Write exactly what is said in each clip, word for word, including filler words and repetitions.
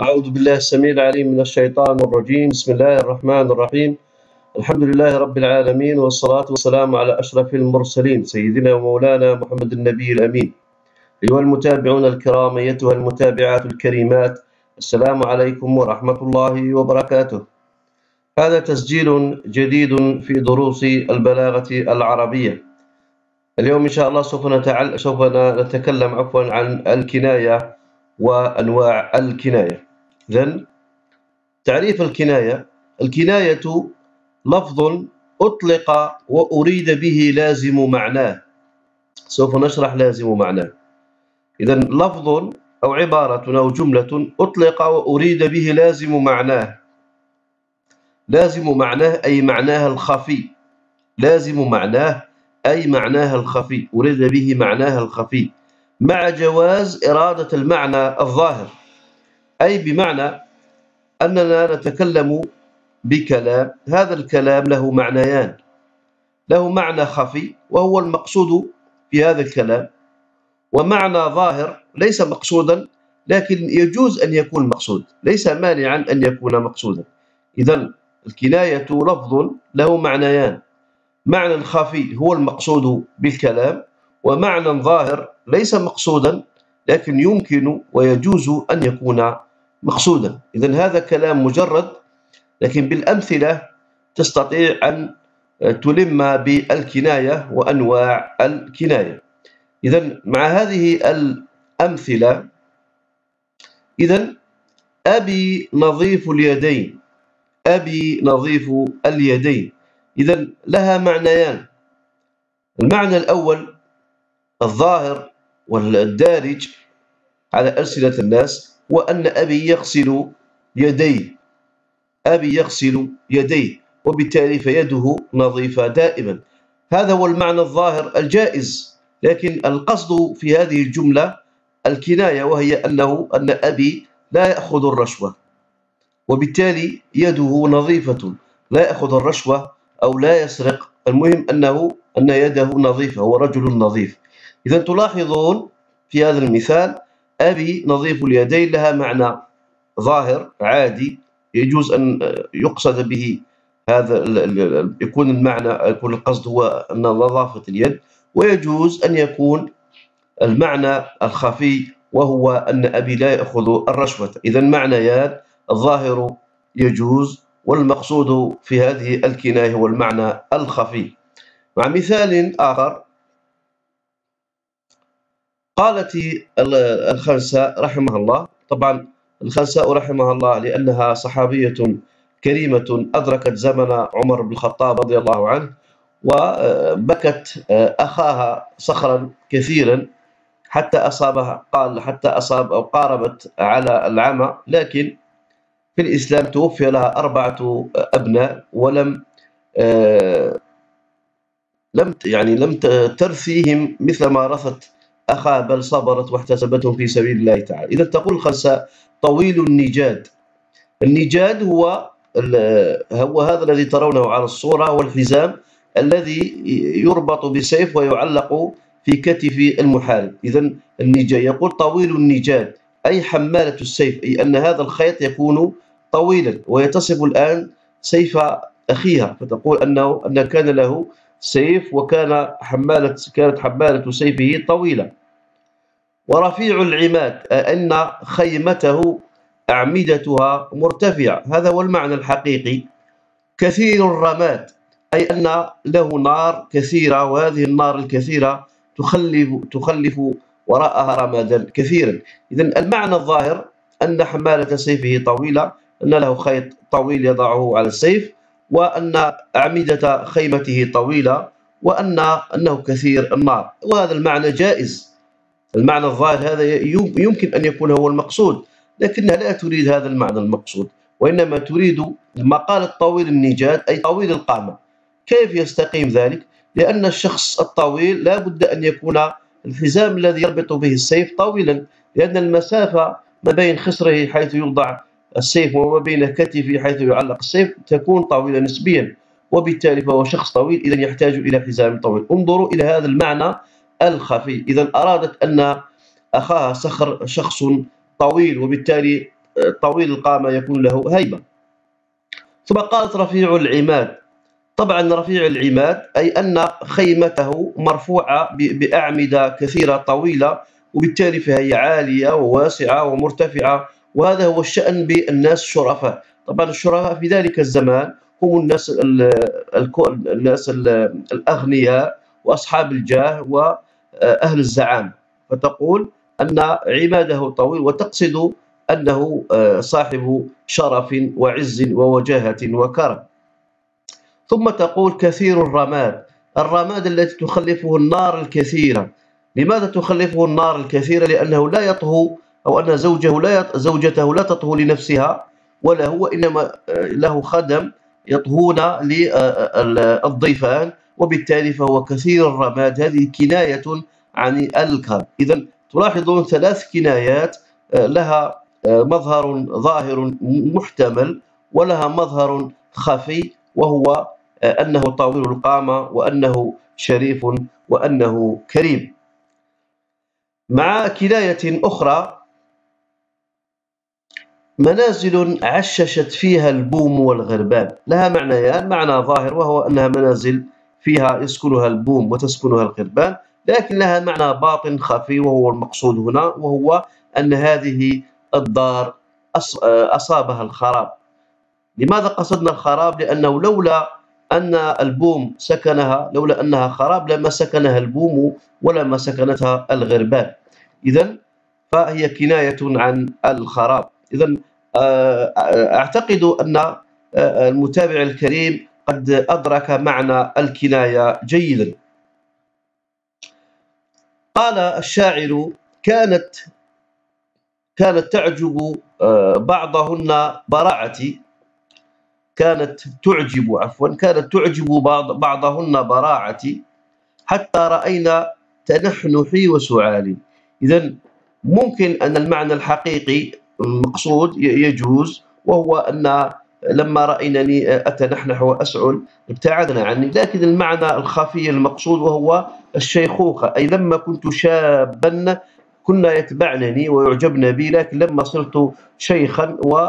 أعوذ بالله السميع العليم من الشيطان الرجيم. بسم الله الرحمن الرحيم. الحمد لله رب العالمين، والصلاة والسلام على أشرف المرسلين سيدنا ومولانا محمد النبي الأمين. أيها المتابعون الكرام، أيتها المتابعات الكريمات، السلام عليكم ورحمة الله وبركاته. هذا تسجيل جديد في دروس البلاغة العربية. اليوم إن شاء الله سوف نتعل... سوف نتكلم عفوا عن الكناية وأنواع الكناية. إذن تعريف الكناية: الكناية لفظ أطلق وأريد به لازم معناه. سوف نشرح لازم معناه. إذن لفظ أو عبارة أو جملة أطلق وأريد به لازم معناه. لازم معناه أي معناها الخفي. لازم معناه أي معناها الخفي، أريد به معناها الخفي مع جواز إرادة المعنى الظاهر. أي بمعنى أننا نتكلم بكلام، هذا الكلام له معنيان، له معنى خفي وهو المقصود في هذا الكلام، ومعنى ظاهر ليس مقصودا لكن يجوز أن يكون مقصود، ليس مانعا أن يكون مقصودا. إذن الكناية لفظ له معنيان، معنى خفي هو المقصود بالكلام، ومعنى ظاهر ليس مقصودا لكن يمكن ويجوز أن يكون مقصودا. إذن هذا كلام مجرد، لكن بالأمثلة تستطيع أن تلم بالكناية وأنواع الكناية. إذن مع هذه الأمثلة، إذن أبي نظيف اليدين، أبي نظيف اليدين، إذن لها معنيان. المعنى الأول الظاهر والدارج على ألسنة الناس، وأن أبي يغسل يديه، أبي يغسل يديه، وبالتالي فيده نظيفة دائما. هذا هو المعنى الظاهر الجائز، لكن القصد في هذه الجملة الكناية، وهي أنه أن أبي لا يأخذ الرشوة، وبالتالي يده نظيفة، لا يأخذ الرشوة أو لا يسرق، المهم أنه أن يده نظيفة، هو رجل نظيف. إذن تلاحظون في هذا المثال أبي نظيف اليدين لها معنى ظاهر عادي، يجوز أن يقصد به هذا، يكون المعنى، يكون القصد هو أن نظافة اليد، ويجوز أن يكون المعنى الخفي وهو أن أبي لا يأخذ الرشوة. إذن معنيان، الظاهر يجوز، والمقصود في هذه الكناية هو المعنى الخفي. مع مثال آخر، قالت الخنساء رحمها الله، طبعا الخنساء رحمها الله لأنها صحابية كريمة أدركت زمن عمر بن الخطاب رضي الله عنه، وبكت أخاها صخرا كثيرا حتى أصابها، قال حتى أصاب أو قاربت على العمى، لكن في الإسلام توفي لها أربعة أبناء، ولم لم يعني لم ترثيهم مثل ما رثت أخاها، بل صبرت واحتسبتهم في سبيل الله تعالى. إذا تقول الخنساء طويل النجاد. النجاد هو هو هذا الذي ترونه على الصورة، هو الحزام الذي يربط بسيف ويعلق في كتف المحارب. إذا النجاد، يقول طويل النجاد أي حمالة السيف، أي أن هذا الخيط يكون طويلا، ويتصف الآن سيف أخيها، فتقول أنه أن كان له سيف وكان حمالة، كانت حمالة سيفه طويلة. ورفيع العماد أن خيمته أعمدتها مرتفعة، هذا هو المعنى الحقيقي. كثير الرماد أي أن له نار كثيرة، وهذه النار الكثيرة تخلف تخلف وراءها رمادا كثيرا. إذن المعنى الظاهر أن حمالة سيفه طويلة، أن له خيط طويل يضعه على السيف، وأن أعمدة خيمته طويلة، وأن أنه كثير النار، وهذا المعنى جائز. المعنى الظاهر هذا يمكن أن يكون هو المقصود، لكنها لا تريد هذا المعنى المقصود، وإنما تريد ما قالت طويل النجاد أي طويل القامة. كيف يستقيم ذلك؟ لأن الشخص الطويل لا بد أن يكون الحزام الذي يربط به السيف طويلا، لأن المسافة ما بين خصره حيث يوضع السيف وما بين كتفه حيث يعلق السيف تكون طويلة نسبيا، وبالتالي فهو شخص طويل، إذا يحتاج إلى حزام طويل. انظروا إلى هذا المعنى الخفي. إذا أرادت أن أخاها صخر شخص طويل، وبالتالي طويل القامة يكون له هيبة. ثم قالت رفيع العماد، طبعا رفيع العماد أي أن خيمته مرفوعة بأعمدة كثيرة طويلة، وبالتالي فهي عالية وواسعة ومرتفعة، وهذا هو الشأن بالناس الشرفاء. طبعا الشرفاء في ذلك الزمان هم الناس الناس الأغنياء وأصحاب الجاه وأهل الزعام، فتقول أن عماده طويل وتقصد أنه صاحب شرف وعز ووجاهة وكرم. ثم تقول كثير الرماد، الرماد التي تخلفه النار الكثيرة. لماذا تخلفه النار الكثيرة؟ لأنه لا يطهو، أو أن زوجه لا يط... زوجته لا تطهو لنفسها ولا هو، إنما له خدم يطهون للضيفان، وبالتالي فهو كثير الرماد. هذه كناية عن الكرم. إذا تلاحظون ثلاث كنايات لها مظهر ظاهر محتمل، ولها مظهر خفي وهو أنه طويل القامة وأنه شريف وأنه كريم. مع كناية أخرى، منازل عششت فيها البوم والغربال. لها معنيان، معنى ظاهر وهو أنها منازل فيها يسكنها البوم وتسكنها الغربال، لكن لها معنى باطن خفي وهو المقصود هنا، وهو أن هذه الدار أصابها الخراب. لماذا قصدنا الخراب؟ لأنه لولا أن البوم سكنها، لولا أنها خراب لما سكنها البوم ولما سكنتها الغربال. إذا فهي كناية عن الخراب. إذا أعتقد أن المتابع الكريم قد أدرك معنى الكناية جيدا. قال الشاعر كانت كانت تعجب بعضهن براعتي، كانت تعجب عفوا كانت تعجب بعض بعضهن براعتي حتى رأينا تنحنحي وسعالي. إذا ممكن أن المعنى الحقيقي المقصود يجوز، وهو أن لما رأينني أتنحنح وأسعل ابتعدنا عني، لكن المعنى الخفي المقصود وهو الشيخوخة، أي لما كنت شابا كنا يتبعنني ويعجبن بي، لكن لما صرت شيخا و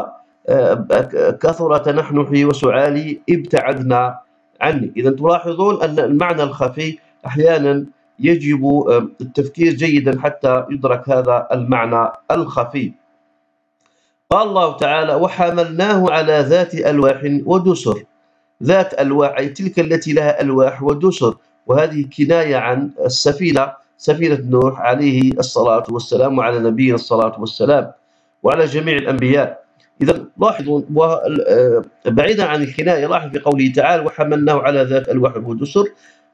كثر تنحنحي وسعالي ابتعدنا عني. إذا تلاحظون أن المعنى الخفي أحيانا يجب التفكير جيدا حتى يدرك هذا المعنى الخفي. قال الله تعالى وحملناه على ذات ألواح ودسر. ذات ألواح أي تلك التي لها ألواح ودسر، وهذه كناية عن السفينة، سفينة نوح عليه الصلاة والسلام وعلى نبينا الصلاة والسلام وعلى جميع الأنبياء. إذا لاحظوا بعيدا عن الكناية، لاحظ في قوله تعالى وحملناه على ذات ألواح ودسر،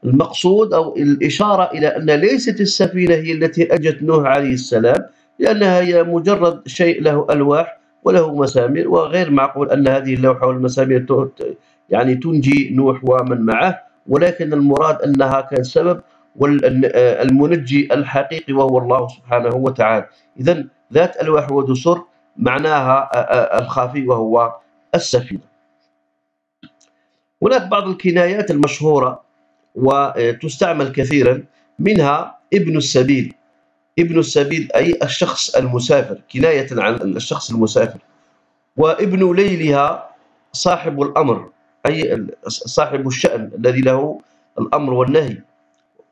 المقصود أو الإشارة إلى أن ليست السفينة هي التي أجت نوح عليه السلام، لأنها هي مجرد شيء له ألواح وله مسامير، وغير معقول أن هذه اللوحة والمسامير يعني تنجي نوح ومن معه، ولكن المراد أنها كان سبب، والمنجي الحقيقي وهو الله سبحانه وتعالى. إذا ذات ألواح ودسر معناها الخفي وهو السفينة. هناك بعض الكنايات المشهورة وتستعمل كثيرا، منها ابن السبيل. ابن السبيل أي الشخص المسافر، كناية عن الشخص المسافر. وابن ليلها صاحب الأمر أي صاحب الشأن الذي له الأمر والنهي،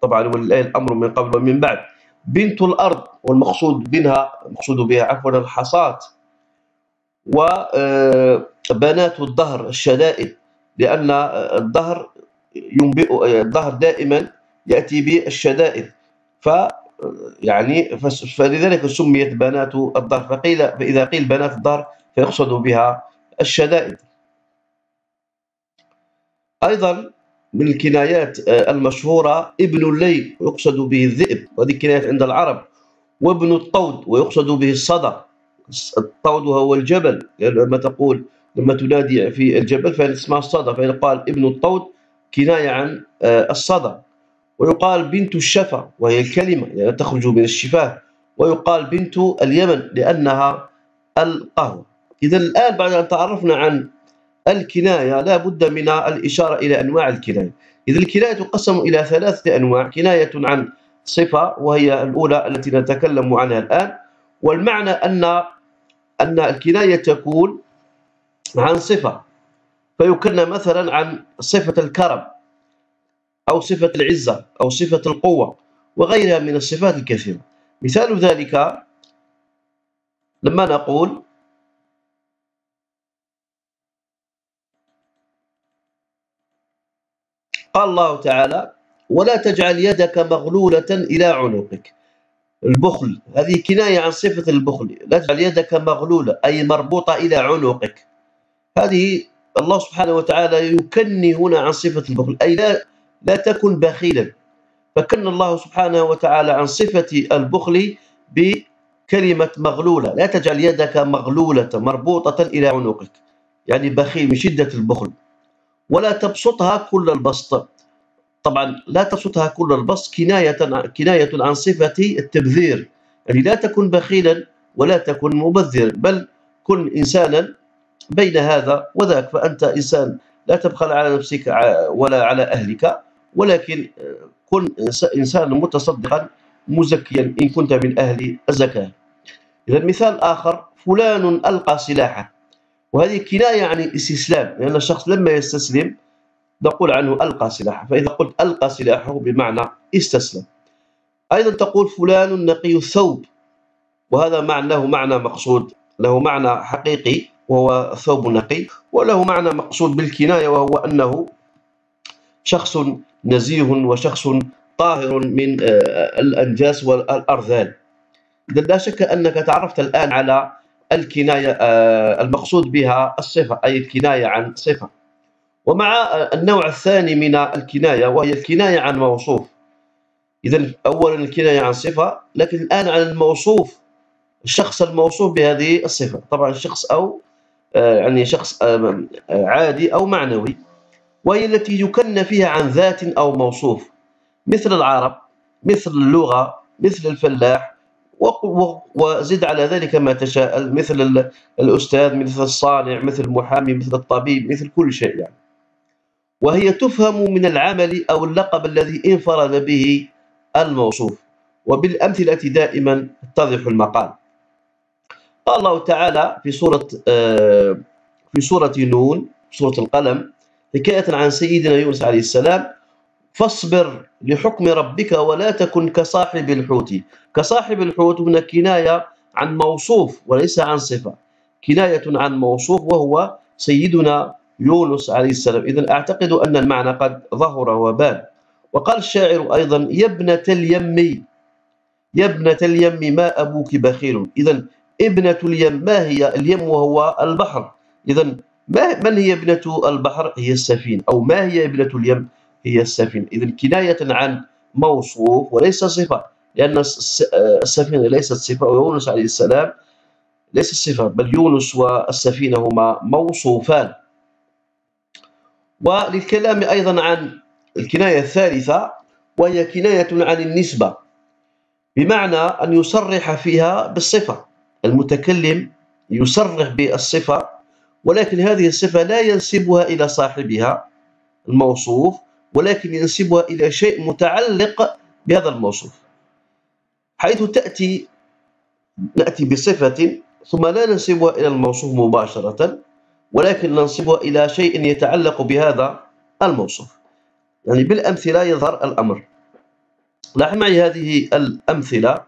طبعا ولله الأمر من قبل ومن بعد. بنت الأرض، والمقصود بها المقصود بها عفوا الحصاة. وبنات الدهر الشدائد، لأن الدهر ينبئ، الدهر دائما يأتي بالشدائد، ف يعني فلذلك سميت بنات الدهر، فقيل فإذا قيل بنات الدهر فيقصد بها الشدائد. أيضا من الكنايات المشهورة ابن الليل، ويقصد به الذئب، وهذه كناية عند العرب. وابن الطود، ويقصد به الصدى. الطود هو الجبل، يعني لما تقول لما تنادي في الجبل فإن اسمها الصدى، فإن قال ابن الطود كناية عن الصدى. ويقال بنت الشفا، وهي الكلمة يعني تخرج من الشفاه، ويقال بنت اليمن لأنها القهوة. إذا الآن بعد أن تعرفنا عن الكناية لا بد من الإشارة إلى أنواع الكناية. إذا الكناية تقسم إلى ثلاثة أنواع، كناية عن صفة وهي الأولى التي نتكلم عنها الآن، والمعنى أن أن الكناية تكون عن صفة، فيكنى مثلا عن صفة الكرم أو صفة العزة أو صفة القوة وغيرها من الصفات الكثيرة. مثال ذلك لما نقول قال الله تعالى: ولا تجعل يدك مغلولة إلى عنقك. البخل هذه كناية عن صفة البخل، لا تجعل يدك مغلولة أي مربوطة إلى عنقك. هذه الله سبحانه وتعالى يكني هنا عن صفة البخل، أي لا, لا تكن بخيلا. فكن الله سبحانه وتعالى عن صفة البخل بكلمة مغلولة، لا تجعل يدك مغلولة مربوطة إلى عنقك، يعني بخيل من شدة البخل. ولا تبسطها كل البسط، طبعا لا تبسطها كل البسط كناية كناية عن صفة التبذير، يعني لا تكن بخيلا ولا تكن مبذرا، بل كن إنسانا بين هذا وذاك. فأنت إنسان لا تبخل على نفسك ولا على أهلك، ولكن كن إنسانا متصدقا مزكيا إن كنت من أهل الزكاة. إذا مثال آخر: فلان ألقى سلاحه، وهذه كناية عن الاستسلام، لأن يعني الشخص لما يستسلم نقول عنه ألقى سلاحه. فإذا قلت ألقى سلاحه بمعنى استسلم. أيضا تقول فلان نقي الثوب، وهذا معنى له معنى مقصود، له معنى حقيقي وهو ثوب نقي، وله معنى مقصود بالكناية وهو أنه شخص نزيه وشخص طاهر من الأنجاس والأرذال. إذا لا شك أنك تعرفت الآن على الكناية المقصود بها الصفة، أي الكناية عن صفة. ومع النوع الثاني من الكناية وهي الكناية عن موصوف. إذا أولا الكناية عن صفة، لكن الآن عن الموصوف، الشخص الموصوف بهذه الصفة، طبعا شخص أو يعني شخص عادي أو معنوي، وهي التي يكنى فيها عن ذات أو موصوف، مثل العرب، مثل اللغة، مثل الفلاح، وزد على ذلك ما تشاء، مثل الأستاذ، مثل الصانع، مثل المحامي، مثل الطبيب، مثل كل شيء يعني. وهي تفهم من العمل أو اللقب الذي انفرد به الموصوف، وبالأمثلة دائما يتضح المقال. قال الله تعالى في سورة في سورة نون، سورة القلم، حكاية عن سيدنا يونس عليه السلام: فاصبر لحكم ربك ولا تكن كصاحب الحوت. كصاحب الحوت هنا كناية عن موصوف وليس عن صفة، كناية عن موصوف وهو سيدنا يونس عليه السلام. إذن أعتقد أن المعنى قد ظهر وبان. وقال الشاعر أيضا: يا ابنة اليم، يا ابنة اليم ما أبوك بخيل. إذن ابنة اليم، ما هي اليم؟ وهو البحر. إذن من هي ابنة البحر؟ هي السفينة. أو ما هي ابنة اليم؟ هي السفينة. إذن كناية عن موصوف وليس صفة، لأن السفينة ليست صفة، ويونس عليه السلام ليس صفة، بل يونس والسفينة هما موصوفان. وللكلام أيضا عن الكناية الثالثة، وهي كناية عن النسبة، بمعنى أن يصرح فيها بالصفة، المتكلم يصرح بالصفة، ولكن هذه الصفة لا ينسبها إلى صاحبها الموصوف، ولكن ينسبها إلى شيء متعلق بهذا الموصوف، حيث تأتي نأتي بصفة ثم لا ننسبها إلى الموصوف مباشرة، ولكن ننسبها إلى شيء يتعلق بهذا الموصوف. يعني بالأمثلة يظهر الأمر. لاحظ معي هذه الأمثلة: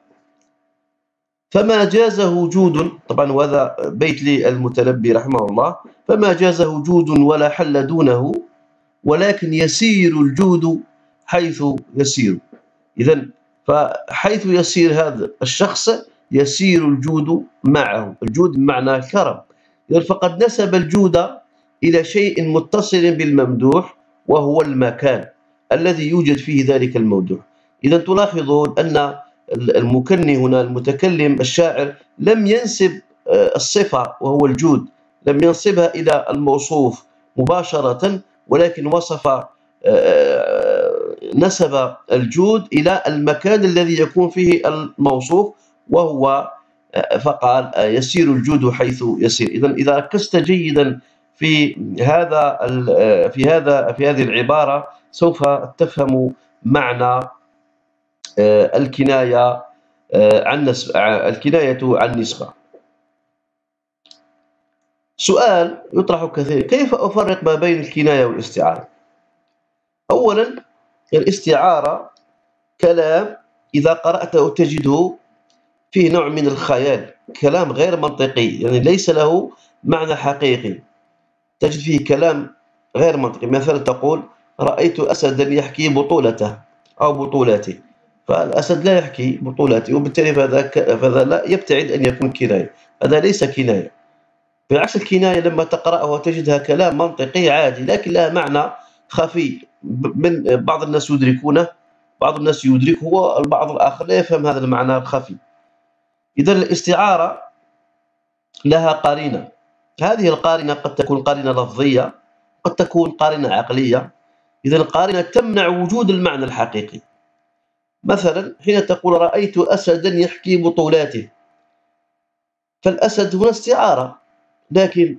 فما جازه جود، طبعا وهذا بيت للمتنبي رحمه الله، فما جازه جود ولا حل دونه، ولكن يسير الجود حيث يسير. إذن فحيث يسير هذا الشخص يسير الجود معه، الجود معنى الكرم. إذن فقد نسب الجود إلى شيء متصل بالممدوح، وهو المكان الذي يوجد فيه ذلك الممدوح. إذن تلاحظون أن المكني هنا، المتكلم الشاعر، لم ينسب الصفة وهو الجود، لم ينسبها إلى الموصوف مباشرة، ولكن وصف نسب الجود إلى المكان الذي يكون فيه الموصوف، وهو فقال يسير الجود حيث يسير. إذن إذا ركزت جيدا في هذا في هذا في هذه العبارة سوف تفهم معنى الكناية عن الكناية عن النسبة. سؤال يطرح كثير: كيف أفرق ما بين الكناية والاستعارة؟ أولا، الاستعارة كلام إذا قرأته تجده فيه نوع من الخيال، كلام غير منطقي، يعني ليس له معنى حقيقي، تجد فيه كلام غير منطقي. مثلا تقول: رأيت أسدا يحكي بطولته أو بطولتي، فالأسد لا يحكي بطولتي، وبالتالي فهذا, فهذا لا يبتعد أن يكون كناية، هذا ليس كناية. بعكس الكناية لما تقرأها تجدها كلام منطقي عادي، لكن لها معنى خفي من بعض الناس يدركونه، بعض الناس يدركه والبعض الآخر لا يفهم هذا المعنى الخفي. إذا الاستعارة لها قرينة، هذه القرينة قد تكون قرينة لفظية، قد تكون قرينة عقلية. إذا القرينة تمنع وجود المعنى الحقيقي. مثلا حين تقول: رأيت أسدا يحكي بطولاته، فالأسد هنا استعارة، لكن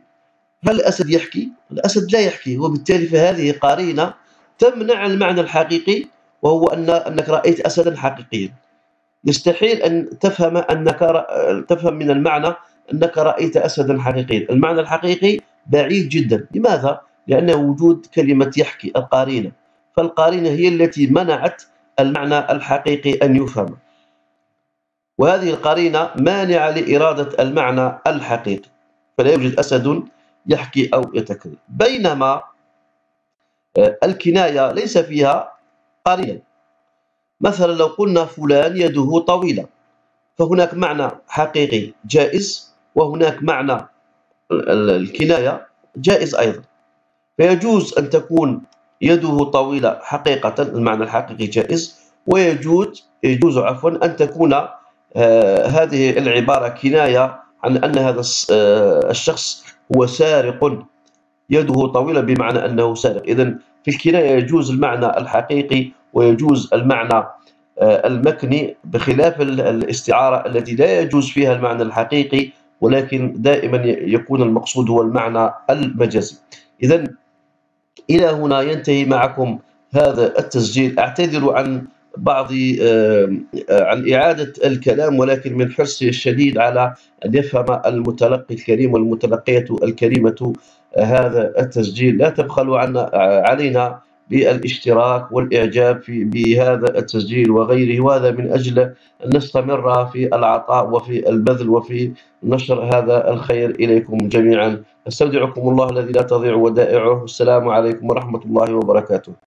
هل الأسد يحكي؟ الأسد لا يحكي، وبالتالي فهذه قرينة تمنع المعنى الحقيقي، وهو أن أنك رأيت أسدا حقيقيا. يستحيل أن تفهم أنك رأ... تفهم من المعنى أنك رأيت أسدا حقيقيا، المعنى الحقيقي بعيد جدا. لماذا؟ لأن وجود كلمة يحكي القرينة، فالقرينة هي التي منعت المعنى الحقيقي أن يفهم، وهذه القرينة مانعة لإرادة المعنى الحقيقي، فلا يوجد أسد يحكي أو يتكلم. بينما الكناية ليس فيها قرينة. مثلا لو قلنا: فلان يده طويلة، فهناك معنى حقيقي جائز، وهناك معنى الكناية جائز أيضا، فيجوز أن تكون يده طويلة حقيقة، المعنى الحقيقي جائز، ويجوز يجوز عفوا أن تكون هذه العبارة كناية عن أن هذا الشخص هو سارق، يده طويلة بمعنى أنه سارق. إذن في الكناية يجوز المعنى الحقيقي ويجوز المعنى المكني، بخلاف الاستعارة التي لا يجوز فيها المعنى الحقيقي، ولكن دائما يكون المقصود هو المعنى المجازي. إذن إلى هنا ينتهي معكم هذا التسجيل. أعتذر عن بعض عن إعادة الكلام، ولكن من حرصي الشديد على أن يفهم المتلقي الكريم والمتلقية الكريمة هذا التسجيل. لا تبخلوا علينا بالاشتراك والإعجاب بهذا التسجيل وغيره، وهذا من أجل أن نستمر في العطاء وفي البذل وفي نشر هذا الخير إليكم جميعا. أستودعكم الله الذي لا تضيع ودائعه، والسلام عليكم ورحمة الله وبركاته.